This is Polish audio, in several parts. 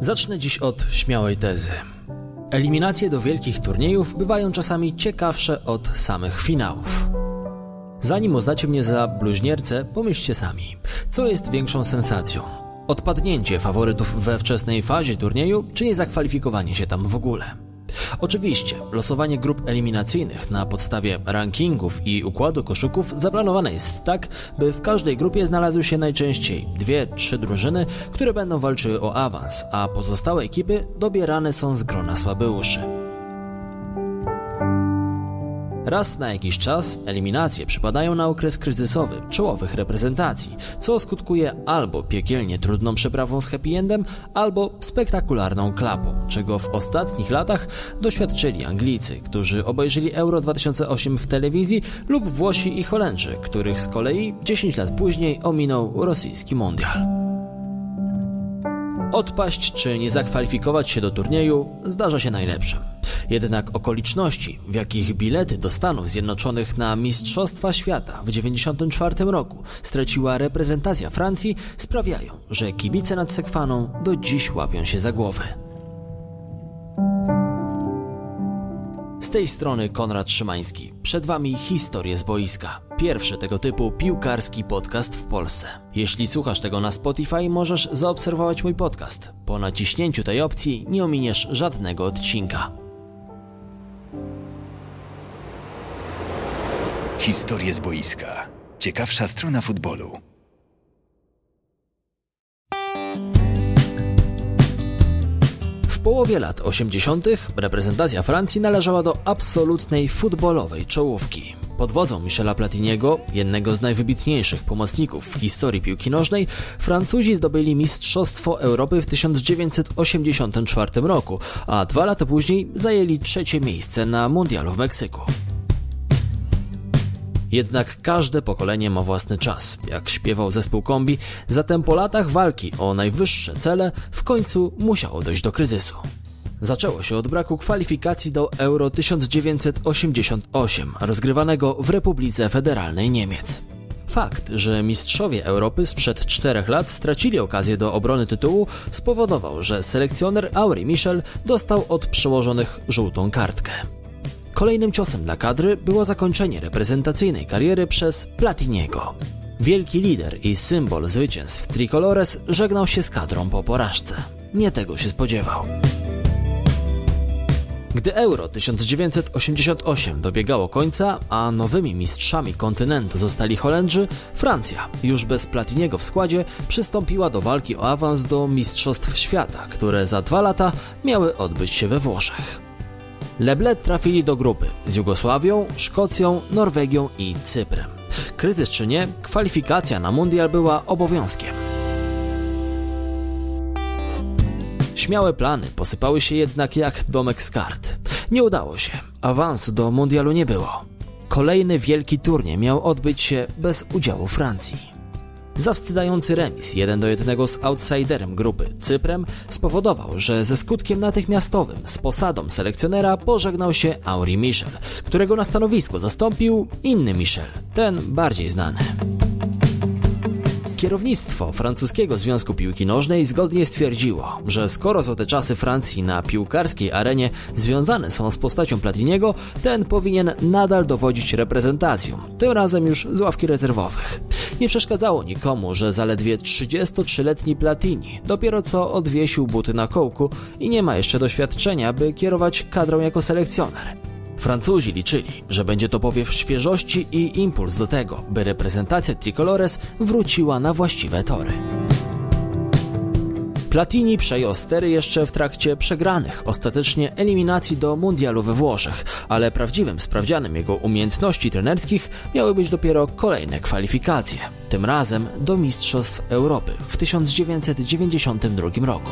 Zacznę dziś od śmiałej tezy. Eliminacje do wielkich turniejów bywają czasami ciekawsze od samych finałów. Zanim uznacie mnie za bluźniercę, pomyślcie sami, co jest większą sensacją? Odpadnięcie faworytów we wczesnej fazie turnieju, czy niezakwalifikowanie się tam w ogóle? Oczywiście, losowanie grup eliminacyjnych na podstawie rankingów i układu koszyków zaplanowane jest tak, by w każdej grupie znalazły się najczęściej 2-3 drużyny, które będą walczyły o awans, a pozostałe ekipy dobierane są z grona słabeuszy. Raz na jakiś czas eliminacje przypadają na okres kryzysowy czołowych reprezentacji, co skutkuje albo piekielnie trudną przeprawą z happy endem, albo spektakularną klapą, czego w ostatnich latach doświadczyli Anglicy, którzy obejrzeli Euro 2008 w telewizji, lub Włosi i Holendrzy, których z kolei 10 lat później ominął rosyjski mundial. Odpaść czy nie zakwalifikować się do turnieju zdarza się najlepszym. Jednak okoliczności, w jakich bilety do Stanów Zjednoczonych na Mistrzostwa Świata w 1994 roku straciła reprezentacja Francji, sprawiają, że kibice nad Sekwaną do dziś łapią się za głowę. Z tej strony Konrad Szymański. Przed Wami Historie z boiska. Pierwszy tego typu piłkarski podcast w Polsce. Jeśli słuchasz tego na Spotify, możesz zaobserwować mój podcast. Po naciśnięciu tej opcji nie ominiesz żadnego odcinka. Historie z boiska. Ciekawsza strona futbolu. W połowie lat 80. reprezentacja Francji należała do absolutnej futbolowej czołówki. Pod wodzą Michela Platiniego, jednego z najwybitniejszych pomocników w historii piłki nożnej, Francuzi zdobyli Mistrzostwo Europy w 1984 roku, a 2 lata później zajęli 3. miejsce na mundialu w Meksyku. Jednak każde pokolenie ma własny czas, jak śpiewał zespół Kombi, zatem po latach walki o najwyższe cele w końcu musiało dojść do kryzysu. Zaczęło się od braku kwalifikacji do Euro 1988, rozgrywanego w Republice Federalnej Niemiec. Fakt, że mistrzowie Europy sprzed 4 lat stracili okazję do obrony tytułu, spowodował, że selekcjoner Henri Michel dostał od przełożonych żółtą kartkę. Kolejnym ciosem dla kadry było zakończenie reprezentacyjnej kariery przez Platiniego. Wielki lider i symbol zwycięstw w Tricolores żegnał się z kadrą po porażce. Nie tego się spodziewał. Gdy Euro 1988 dobiegało końca, a nowymi mistrzami kontynentu zostali Holendrzy, Francja, już bez Platiniego w składzie, przystąpiła do walki o awans do Mistrzostw Świata, które za 2 lata miały odbyć się we Włoszech. Les Bleus trafili do grupy z Jugosławią, Szkocją, Norwegią i Cyprem. Kryzys czy nie, kwalifikacja na mundial była obowiązkiem. Śmiałe plany posypały się jednak jak domek z kart. Nie udało się, awansu do mundialu nie było. Kolejny wielki turniej miał odbyć się bez udziału Francji. Zawstydzający remis 1-1 z outsiderem grupy Cyprem spowodował, że ze skutkiem natychmiastowym z posadą selekcjonera pożegnał się Henri Michel, którego na stanowisku zastąpił inny Michel, ten bardziej znany. Kierownictwo francuskiego Związku Piłki Nożnej zgodnie stwierdziło, że skoro złote czasy Francji na piłkarskiej arenie związane są z postacią Platiniego, ten powinien nadal dowodzić reprezentacją, tym razem już z ławki rezerwowych. Nie przeszkadzało nikomu, że zaledwie 33-letni Platini dopiero co odwiesił buty na kołku i nie ma jeszcze doświadczenia, by kierować kadrą jako selekcjoner. Francuzi liczyli, że będzie to powiew świeżości i impuls do tego, by reprezentacja Tricolores wróciła na właściwe tory. Platini przejął stery jeszcze w trakcie przegranych ostatecznie eliminacji do mundialu we Włoszech, ale prawdziwym sprawdzianem jego umiejętności trenerskich miały być dopiero kolejne kwalifikacje, tym razem do Mistrzostw Europy w 1992 roku.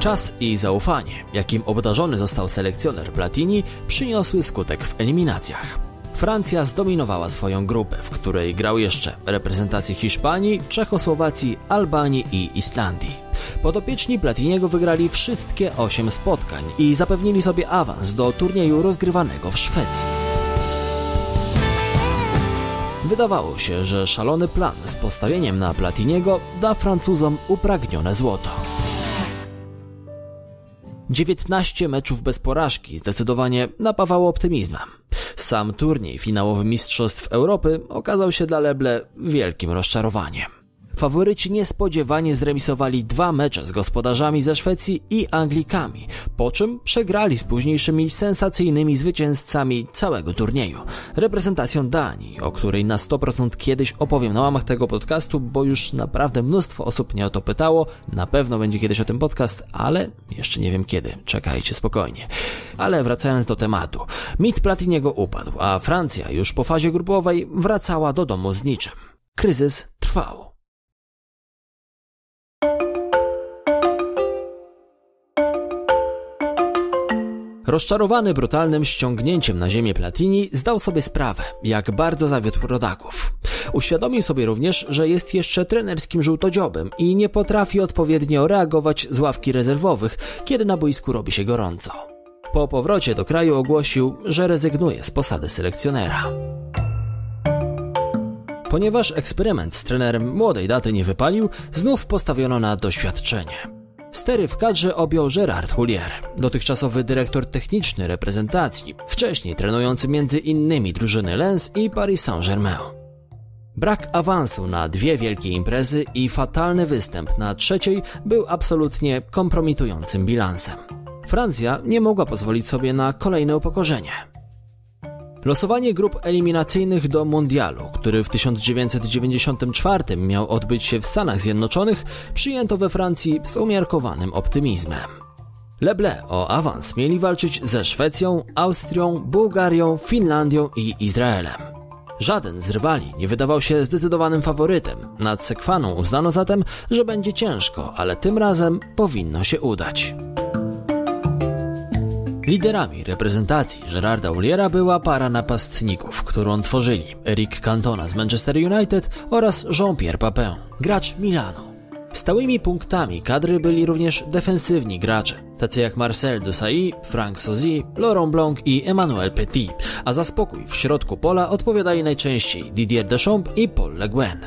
Czas i zaufanie, jakim obdarzony został selekcjoner Platini, przyniosły skutek w eliminacjach. Francja zdominowała swoją grupę, w której grał jeszcze reprezentacje Hiszpanii, Czechosłowacji, Albanii i Islandii. Podopieczni Platiniego wygrali wszystkie 8 spotkań i zapewnili sobie awans do turnieju rozgrywanego w Szwecji. Wydawało się, że szalony plan z postawieniem na Platiniego da Francuzom upragnione złoto. 19 meczów bez porażki zdecydowanie napawało optymizmem. Sam turniej finałowy Mistrzostw Europy okazał się dla Les Bleus wielkim rozczarowaniem. Faworyci niespodziewanie zremisowali 2 mecze z gospodarzami ze Szwecji i Anglikami, po czym przegrali z późniejszymi sensacyjnymi zwycięzcami całego turnieju, reprezentacją Danii, o której na 100% kiedyś opowiem na łamach tego podcastu, bo już naprawdę mnóstwo osób mnie o to pytało, na pewno będzie kiedyś o tym podcast, ale jeszcze nie wiem kiedy, czekajcie spokojnie. Ale wracając do tematu, mit Platiniego upadł, a Francja już po fazie grupowej wracała do domu z niczym. Kryzys trwał. Rozczarowany brutalnym ściągnięciem na ziemię Platini zdał sobie sprawę, jak bardzo zawiódł rodaków. Uświadomił sobie również, że jest jeszcze trenerskim żółtodziobem i nie potrafi odpowiednio reagować z ławki rezerwowych, kiedy na boisku robi się gorąco. Po powrocie do kraju ogłosił, że rezygnuje z posady selekcjonera. Ponieważ eksperyment z trenerem młodej daty nie wypalił, znów postawiono na doświadczenie. Stery w kadrze objął Gérard Houllier, dotychczasowy dyrektor techniczny reprezentacji, wcześniej trenujący m.in. drużyny Lens i Paris Saint-Germain. Brak awansu na 2 wielkie imprezy i fatalny występ na 3. był absolutnie kompromitującym bilansem. Francja nie mogła pozwolić sobie na kolejne upokorzenie. Losowanie grup eliminacyjnych do Mundialu, który w 1994 miał odbyć się w Stanach Zjednoczonych, przyjęto we Francji z umiarkowanym optymizmem. Les Bleus o awans mieli walczyć ze Szwecją, Austrią, Bułgarią, Finlandią i Izraelem. Żaden z rywali nie wydawał się zdecydowanym faworytem. Nad Sekwaną uznano zatem, że będzie ciężko, ale tym razem powinno się udać. Liderami reprezentacji Gérarda Houlliera była para napastników, którą tworzyli Eric Cantona z Manchester United oraz Jean-Pierre Papin, gracz Milanu. Stałymi punktami kadry byli również defensywni gracze, tacy jak Marcel Desailly, Frank Sauzée, Laurent Blanc i Emmanuel Petit, a za spokój w środku pola odpowiadali najczęściej Didier Deschamps i Paul Le Guen.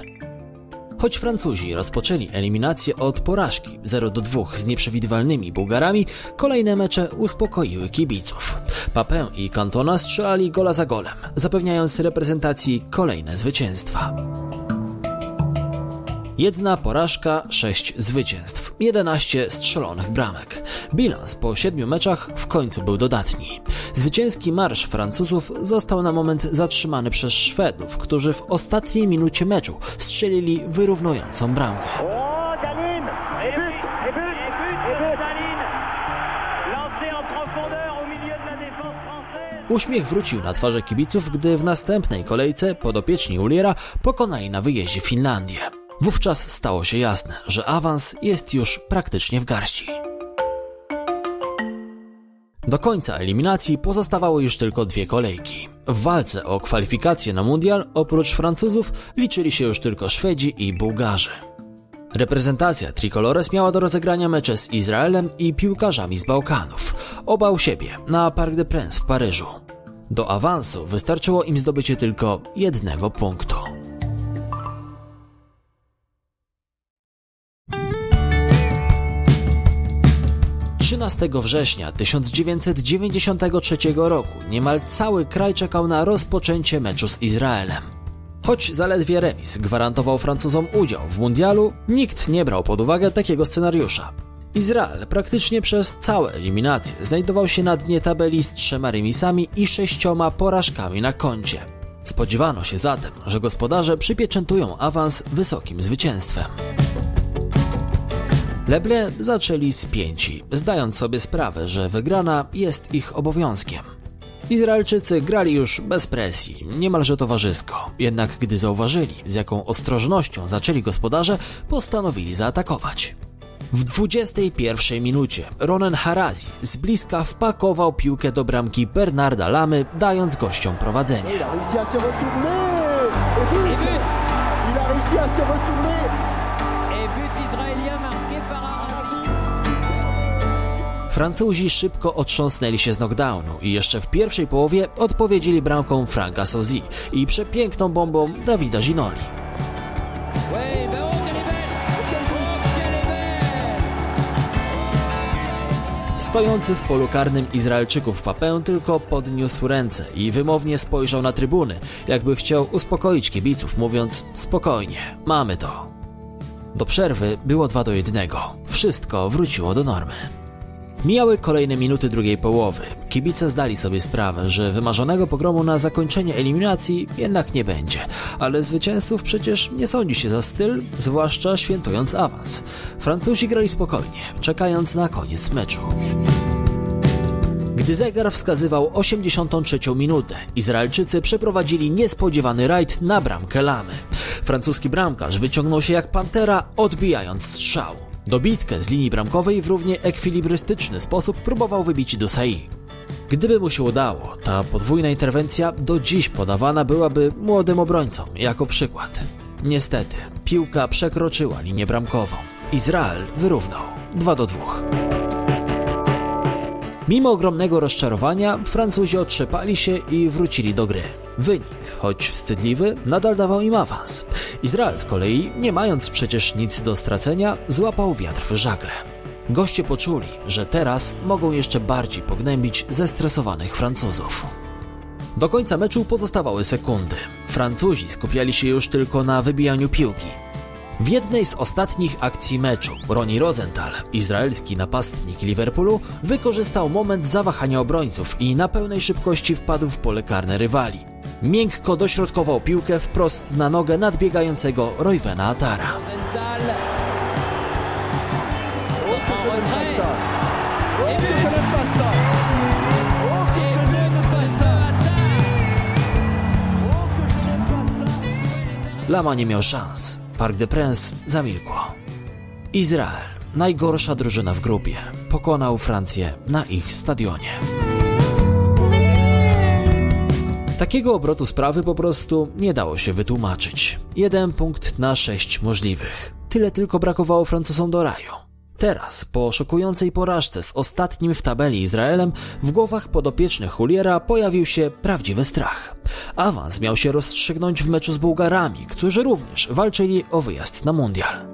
Choć Francuzi rozpoczęli eliminację od porażki 0-2 z nieprzewidywalnymi Bułgarami, kolejne mecze uspokoiły kibiców. Papin i Cantona strzelali gola za golem, zapewniając reprezentacji kolejne zwycięstwa. 1 porażka, 6 zwycięstw, 11 strzelonych bramek. Bilans po 7 meczach w końcu był dodatni. Zwycięski marsz Francuzów został na moment zatrzymany przez Szwedów, którzy w ostatniej minucie meczu strzelili wyrównującą bramkę. Uśmiech wrócił na twarze kibiców, gdy w następnej kolejce podopieczni Houlliera pokonali na wyjeździe Finlandię. Wówczas stało się jasne, że awans jest już praktycznie w garści. Do końca eliminacji pozostawały już tylko 2 kolejki. W walce o kwalifikacje na Mundial oprócz Francuzów liczyli się już tylko Szwedzi i Bułgarzy. Reprezentacja Tricolores miała do rozegrania mecze z Izraelem i piłkarzami z Bałkanów. Oba u siebie, na Parc des Princes w Paryżu. Do awansu wystarczyło im zdobycie tylko 1 punktu. Września 1993 roku niemal cały kraj czekał na rozpoczęcie meczu z Izraelem. Choć zaledwie remis gwarantował Francuzom udział w Mundialu, nikt nie brał pod uwagę takiego scenariusza. Izrael praktycznie przez całe eliminacje znajdował się na dnie tabeli z 3 remisami i 6 porażkami na koncie. Spodziewano się zatem, że gospodarze przypieczętują awans wysokim zwycięstwem. Les Bleus zaczęli spięci, zdając sobie sprawę, że wygrana jest ich obowiązkiem. Izraelczycy grali już bez presji, niemalże towarzysko, jednak gdy zauważyli, z jaką ostrożnością zaczęli gospodarze, postanowili zaatakować. W 21 minucie Ronen Harazi z bliska wpakował piłkę do bramki Bernarda Lamy, dając gościom prowadzenie. Francuzi szybko otrząsnęli się z knockdownu i jeszcze w pierwszej połowie odpowiedzieli bramką Franka Sauzée i przepiękną bombą Davida Ginoli. Z Stojący w polu karnym Izraelczyków Papin tylko podniósł ręce i wymownie spojrzał na trybuny, jakby chciał uspokoić kibiców, mówiąc: spokojnie, mamy to. Do przerwy było 2-1. Wszystko wróciło do normy. Mijały kolejne minuty drugiej połowy. Kibice zdali sobie sprawę, że wymarzonego pogromu na zakończenie eliminacji jednak nie będzie. Ale zwycięzców przecież nie sądzi się za styl, zwłaszcza świętując awans. Francuzi grali spokojnie, czekając na koniec meczu. Gdy zegar wskazywał 83. minutę, Izraelczycy przeprowadzili niespodziewany rajd na bramkę Lamy. Francuski bramkarz wyciągnął się jak pantera, odbijając strzał. Dobitkę z linii bramkowej w równie ekwilibrystyczny sposób próbował wybić Desailly. Gdyby mu się udało, ta podwójna interwencja do dziś podawana byłaby młodym obrońcom jako przykład. Niestety, piłka przekroczyła linię bramkową. Izrael wyrównał 2-2. Mimo ogromnego rozczarowania, Francuzi otrzepali się i wrócili do gry. Wynik, choć wstydliwy, nadal dawał im awans. Izrael z kolei, nie mając przecież nic do stracenia, złapał wiatr w żagle. Goście poczuli, że teraz mogą jeszcze bardziej pognębić zestresowanych Francuzów. Do końca meczu pozostawały sekundy. Francuzi skupiali się już tylko na wybijaniu piłki. W jednej z ostatnich akcji meczu Ronnie Rosenthal, izraelski napastnik Liverpoolu, wykorzystał moment zawahania obrońców i na pełnej szybkości wpadł w pole karne rywali. Miękko dośrodkował piłkę wprost na nogę nadbiegającego Reuvena Atara. Lama nie miał szans. Parc des Princes zamilkło. Izrael, najgorsza drużyna w grupie, pokonał Francję na ich stadionie. Takiego obrotu sprawy po prostu nie dało się wytłumaczyć. 1 punkt na 6 możliwych. Tyle tylko brakowało Francuzom do raju. Teraz, po szokującej porażce z ostatnim w tabeli Izraelem, w głowach podopiecznych Houlliera pojawił się prawdziwy strach. Awans miał się rozstrzygnąć w meczu z Bułgarami, którzy również walczyli o wyjazd na mundial.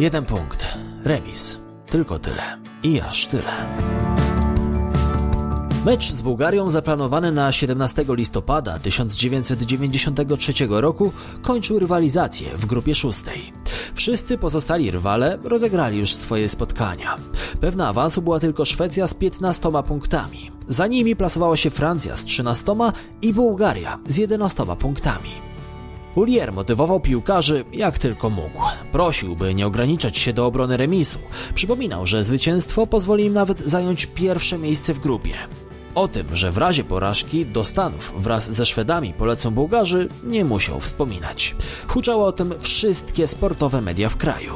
1 punkt. Remis. Tylko tyle. I aż tyle. Mecz z Bułgarią zaplanowany na 17 listopada 1993 roku kończył rywalizację w grupie 6. Wszyscy pozostali rywale rozegrali już swoje spotkania. Pewna awansu była tylko Szwecja z 15 punktami. Za nimi plasowała się Francja z 13 i Bułgaria z 11 punktami. Houllier motywował piłkarzy jak tylko mógł. Prosił, by nie ograniczać się do obrony remisu. Przypominał, że zwycięstwo pozwoli im nawet zająć pierwsze miejsce w grupie. O tym, że w razie porażki do Stanów wraz ze Szwedami polecą Bułgarzy, nie musiał wspominać. Huczały o tym wszystkie sportowe media w kraju.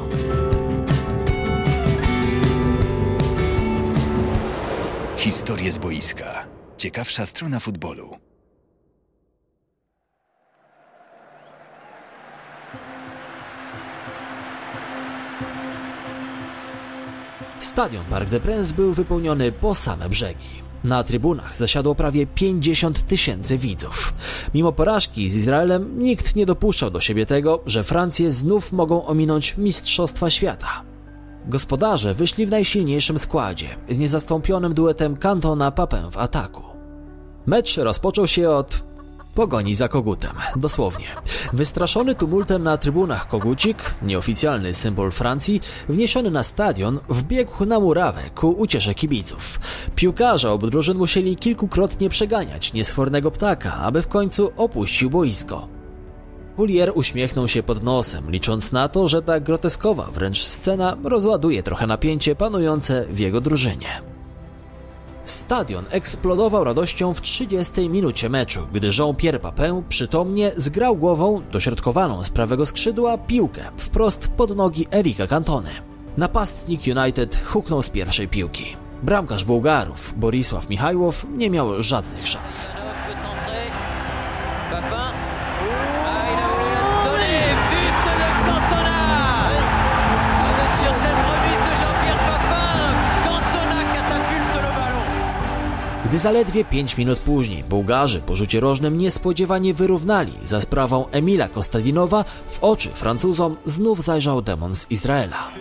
Historie z boiska. Ciekawsza strona futbolu. Stadion Parc des Princes był wypełniony po same brzegi. Na trybunach zasiadło prawie 50 000 widzów. Mimo porażki z Izraelem nikt nie dopuszczał do siebie tego, że Francję znów mogą ominąć Mistrzostwa Świata. Gospodarze wyszli w najsilniejszym składzie, z niezastąpionym duetem Cantona-Papin w ataku. Mecz rozpoczął się od pogoni za kogutem, dosłownie. Wystraszony tumultem na trybunach kogucik, nieoficjalny symbol Francji, wniesiony na stadion, wbiegł na murawę ku uciesze kibiców. Piłkarze obu drużyn musieli kilkukrotnie przeganiać niesfornego ptaka, aby w końcu opuścił boisko. Houllier uśmiechnął się pod nosem, licząc na to, że ta groteskowa wręcz scena rozładuje trochę napięcie panujące w jego drużynie. Stadion eksplodował radością w 30. minucie meczu, gdy Jean-Pierre Papin przytomnie zgrał głową dośrodkowaną z prawego skrzydła piłkę wprost pod nogi Erica Cantony. Napastnik United huknął z pierwszej piłki. Bramkarz Bułgarów Borisław Michajłow nie miał żadnych szans. Gdy zaledwie 5 minut później Bułgarzy po rzucie rożnym niespodziewanie wyrównali za sprawą Emila Kostadinowa, w oczy Francuzom znów zajrzał demon z Izraela.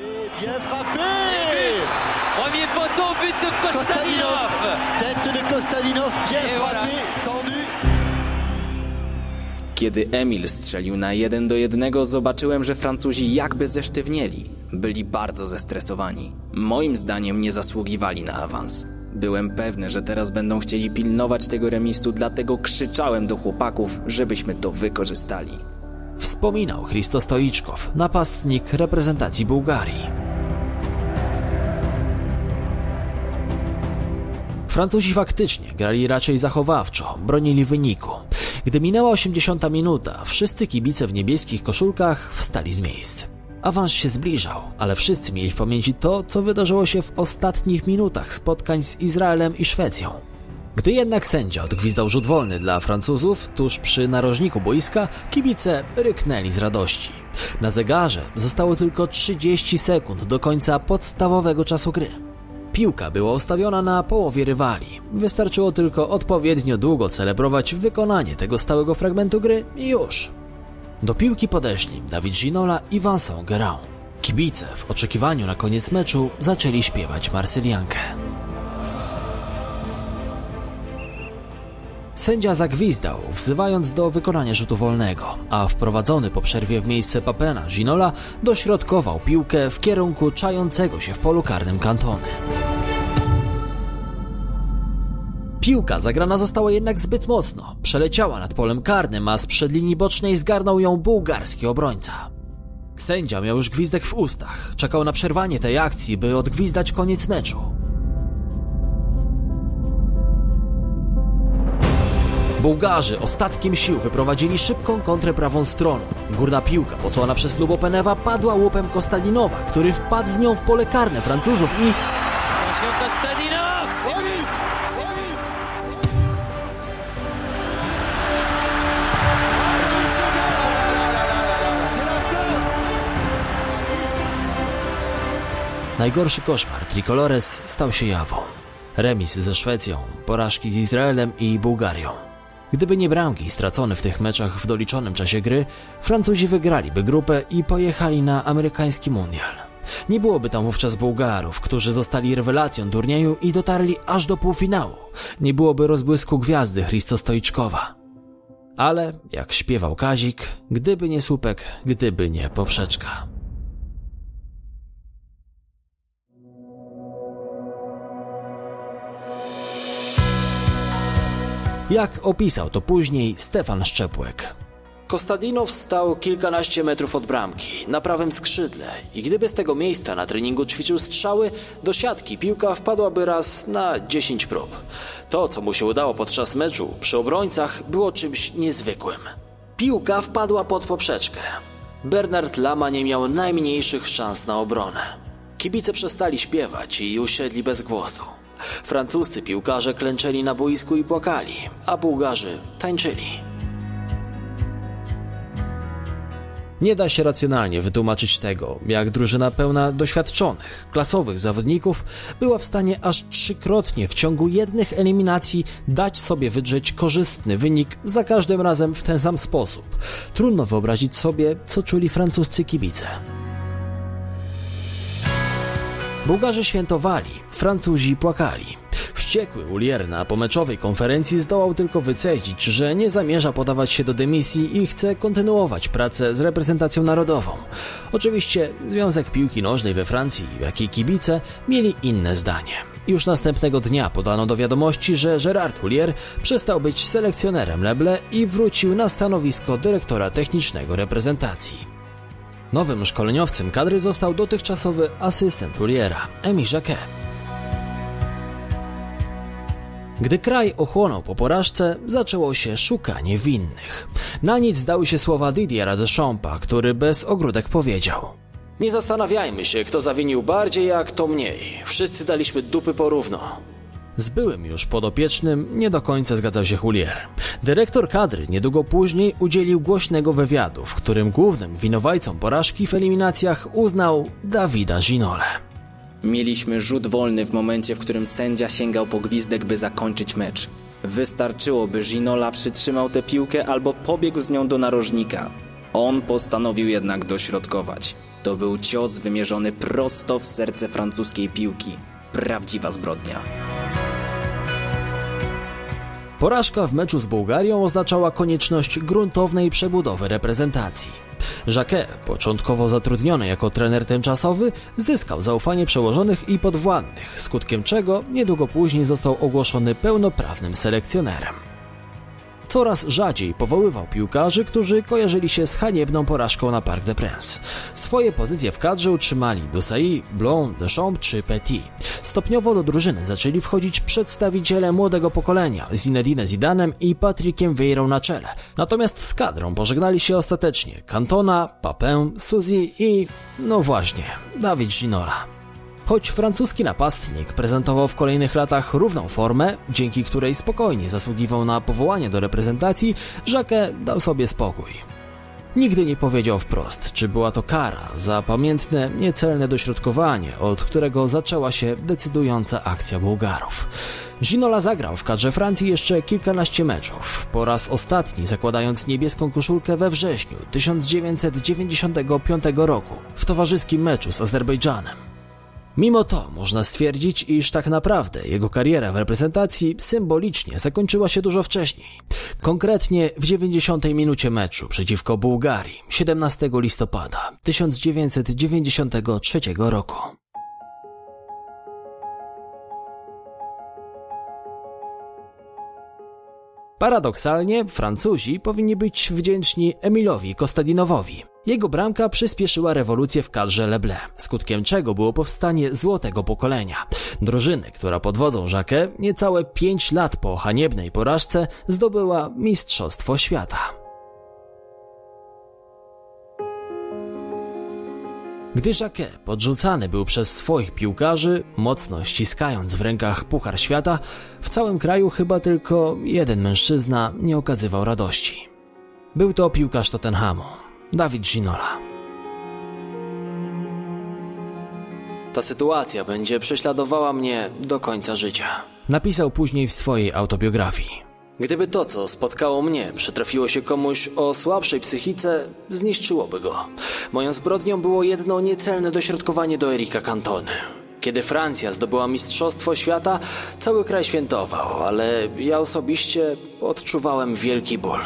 Kiedy Emil strzelił na 1-1, zobaczyłem, że Francuzi jakby zesztywnieli. Byli bardzo zestresowani. Moim zdaniem nie zasługiwali na awans. Byłem pewny, że teraz będą chcieli pilnować tego remisu, dlatego krzyczałem do chłopaków, żebyśmy to wykorzystali. Wspominał Christo Stoiczkow, napastnik reprezentacji Bułgarii. Francuzi faktycznie grali raczej zachowawczo, bronili wyniku. Gdy minęła 80. minuta, wszyscy kibice w niebieskich koszulkach wstali z miejsc. Awans się zbliżał, ale wszyscy mieli w pamięci to, co wydarzyło się w ostatnich minutach spotkań z Izraelem i Szwecją. Gdy jednak sędzia odgwizdał rzut wolny dla Francuzów, tuż przy narożniku boiska kibice ryknęli z radości. Na zegarze zostało tylko 30 sekund do końca podstawowego czasu gry. Piłka była ustawiona na połowie rywali. Wystarczyło tylko odpowiednio długo celebrować wykonanie tego stałego fragmentu gry i już. Do piłki podeszli David Ginola i Vincent Gerault. Kibice w oczekiwaniu na koniec meczu zaczęli śpiewać Marsyliankę. Sędzia zagwizdał, wzywając do wykonania rzutu wolnego, a wprowadzony po przerwie w miejsce Papena Ginola dośrodkował piłkę w kierunku czającego się w polu karnym Cantony. Piłka zagrana została jednak zbyt mocno, przeleciała nad polem karnym, a sprzed linii bocznej zgarnął ją bułgarski obrońca. Sędzia miał już gwizdek w ustach, czekał na przerwanie tej akcji, by odgwizdać koniec meczu. Bułgarzy ostatkiem sił wyprowadzili szybką kontrę prawą stroną. Górna piłka posłana przez Lubo Penewa padła łupem Kostadinowa, który wpadł z nią w pole karne Francuzów i... Najgorszy koszmar Tricolores stał się jawą. Remis ze Szwecją, porażki z Izraelem i Bułgarią. Gdyby nie bramki stracone w tych meczach w doliczonym czasie gry, Francuzi wygraliby grupę i pojechali na amerykański mundial. Nie byłoby tam wówczas Bułgarów, którzy zostali rewelacją turnieju i dotarli aż do półfinału. Nie byłoby rozbłysku gwiazdy Christo Stoiczkowa. Ale, jak śpiewał Kazik, gdyby nie słupek, gdyby nie poprzeczka. Jak opisał to później Stefan Szczepłek. Kostadinow stał kilkanaście metrów od bramki, na prawym skrzydle i gdyby z tego miejsca na treningu ćwiczył strzały, do siatki piłka wpadłaby raz na 10 prób. To, co mu się udało podczas meczu przy obrońcach, było czymś niezwykłym. Piłka wpadła pod poprzeczkę. Bernard Lama nie miał najmniejszych szans na obronę. Kibice przestali śpiewać i usiedli bez głosu. Francuscy piłkarze klęczeli na boisku i płakali, a Bułgarzy tańczyli. Nie da się racjonalnie wytłumaczyć tego, jak drużyna pełna doświadczonych, klasowych zawodników była w stanie aż trzykrotnie w ciągu jednych eliminacji dać sobie wydrzeć korzystny wynik za każdym razem w ten sam sposób. Trudno wyobrazić sobie, co czuli francuscy kibice. Bułgarzy świętowali, Francuzi płakali. Wściekły Houllier na pomeczowej konferencji zdołał tylko wycedzić, że nie zamierza podawać się do dymisji i chce kontynuować pracę z reprezentacją narodową. Oczywiście Związek Piłki Nożnej we Francji, jak i kibice, mieli inne zdanie. Już następnego dnia podano do wiadomości, że Gérard Houllier przestał być selekcjonerem Les Bleus i wrócił na stanowisko dyrektora technicznego reprezentacji. Nowym szkoleniowcem kadry został dotychczasowy asystent Houlliera, Émile Jacquet. Gdy kraj ochłonął po porażce, zaczęło się szukanie winnych. Na nic zdały się słowa Didiera Deschampsa, który bez ogródek powiedział: nie zastanawiajmy się, kto zawinił bardziej, a kto mniej. Wszyscy daliśmy dupy porówno. Z byłym już podopiecznym nie do końca zgadzał się Houllier. Dyrektor kadry niedługo później udzielił głośnego wywiadu, w którym głównym winowajcą porażki w eliminacjach uznał Davida Ginolę. Mieliśmy rzut wolny w momencie, w którym sędzia sięgał po gwizdek, by zakończyć mecz. Wystarczyło, by Ginola przytrzymał tę piłkę albo pobiegł z nią do narożnika. On postanowił jednak dośrodkować. To był cios wymierzony prosto w serce francuskiej piłki. Prawdziwa zbrodnia. Porażka w meczu z Bułgarią oznaczała konieczność gruntownej przebudowy reprezentacji. Jacquet, początkowo zatrudniony jako trener tymczasowy, zyskał zaufanie przełożonych i podwładnych, skutkiem czego niedługo później został ogłoszony pełnoprawnym selekcjonerem. Coraz rzadziej powoływał piłkarzy, którzy kojarzyli się z haniebną porażką na Parc des Princes. Swoje pozycje w kadrze utrzymali Desailly, Blanc, Deschamps czy Petit. Stopniowo do drużyny zaczęli wchodzić przedstawiciele młodego pokolenia, Zinedine Zidanem i Patrickiem Vieirą na czele. Natomiast z kadrą pożegnali się ostatecznie Cantona, Papin, Sauzée i, no właśnie, David Ginola. Choć francuski napastnik prezentował w kolejnych latach równą formę, dzięki której spokojnie zasługiwał na powołanie do reprezentacji, Jacquet dał sobie spokój. Nigdy nie powiedział wprost, czy była to kara za pamiętne, niecelne dośrodkowanie, od którego zaczęła się decydująca akcja Bułgarów. Ginola zagrał w kadrze Francji jeszcze kilkanaście meczów, po raz ostatni zakładając niebieską koszulkę we wrześniu 1995 roku w towarzyskim meczu z Azerbejdżanem. Mimo to można stwierdzić, iż tak naprawdę jego kariera w reprezentacji symbolicznie zakończyła się dużo wcześniej. Konkretnie w 90. minucie meczu przeciwko Bułgarii 17 listopada 1993 roku. Paradoksalnie Francuzi powinni być wdzięczni Emilowi Kostadinowowi. Jego bramka przyspieszyła rewolucję w kadrze Les Bleus, skutkiem czego było powstanie złotego pokolenia. Drużyny, która pod wodzą Jacquet niecałe 5 lat po haniebnej porażce zdobyła Mistrzostwo Świata. Gdy Jacquet podrzucany był przez swoich piłkarzy, mocno ściskając w rękach Puchar Świata, w całym kraju chyba tylko jeden mężczyzna nie okazywał radości. Był to piłkarz Tottenhamu, David Ginola. Ta sytuacja będzie prześladowała mnie do końca życia, napisał później w swojej autobiografii. Gdyby to, co spotkało mnie, przytrafiło się komuś o słabszej psychice, zniszczyłoby go. Moją zbrodnią było jedno niecelne dośrodkowanie do Erica Cantony. Kiedy Francja zdobyła Mistrzostwo Świata, cały kraj świętował, ale ja osobiście odczuwałem wielki ból.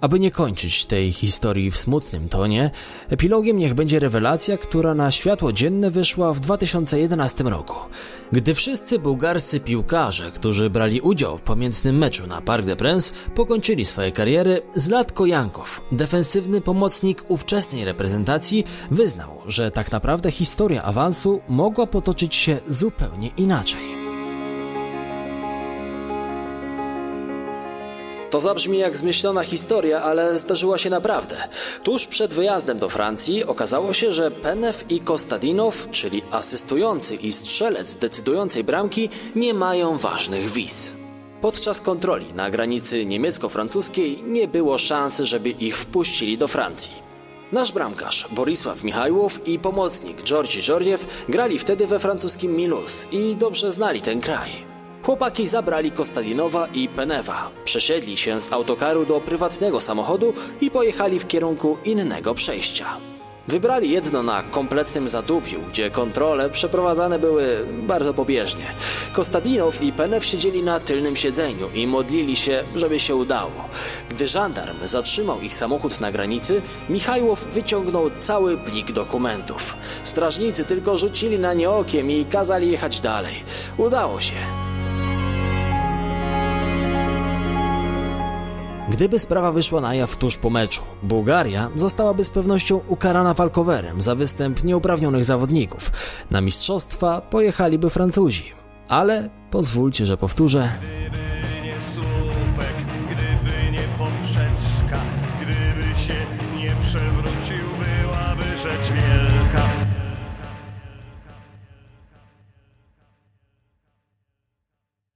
Aby nie kończyć tej historii w smutnym tonie, epilogiem niech będzie rewelacja, która na światło dzienne wyszła w 2011 roku. Gdy wszyscy bułgarscy piłkarze, którzy brali udział w pamiętnym meczu na Parc des Princes, pokończyli swoje kariery, Zlatko Yankov, defensywny pomocnik ówczesnej reprezentacji, wyznał, że tak naprawdę historia awansu mogła potoczyć się zupełnie inaczej. To zabrzmi jak zmyślona historia, ale zdarzyła się naprawdę. Tuż przed wyjazdem do Francji okazało się, że Penev i Kostadinow, czyli asystujący i strzelec decydującej bramki, nie mają ważnych wiz. Podczas kontroli na granicy niemiecko-francuskiej nie było szansy, żeby ich wpuścili do Francji. Nasz bramkarz Borisław Michajłow i pomocnik Georgi Yordzhev grali wtedy we francuskim Mulhouse i dobrze znali ten kraj. Chłopaki zabrali Kostadinowa i Penewa, przesiedli się z autokaru do prywatnego samochodu i pojechali w kierunku innego przejścia. Wybrali jedno na kompletnym zadupiu, gdzie kontrole przeprowadzane były bardzo pobieżnie. Kostadinow i Penew siedzieli na tylnym siedzeniu i modlili się, żeby się udało. Gdy żandarm zatrzymał ich samochód na granicy, Michajłow wyciągnął cały plik dokumentów. Strażnicy tylko rzucili na nie okiem i kazali jechać dalej. Udało się. Gdyby sprawa wyszła na jaw tuż po meczu, Bułgaria zostałaby z pewnością ukarana walkowerem za występ nieuprawnionych zawodników. Na mistrzostwa pojechaliby Francuzi. Ale pozwólcie, że powtórzę... Gdyby nie poprzeczka, gdyby się nie przewrócił, byłaby rzecz wielka.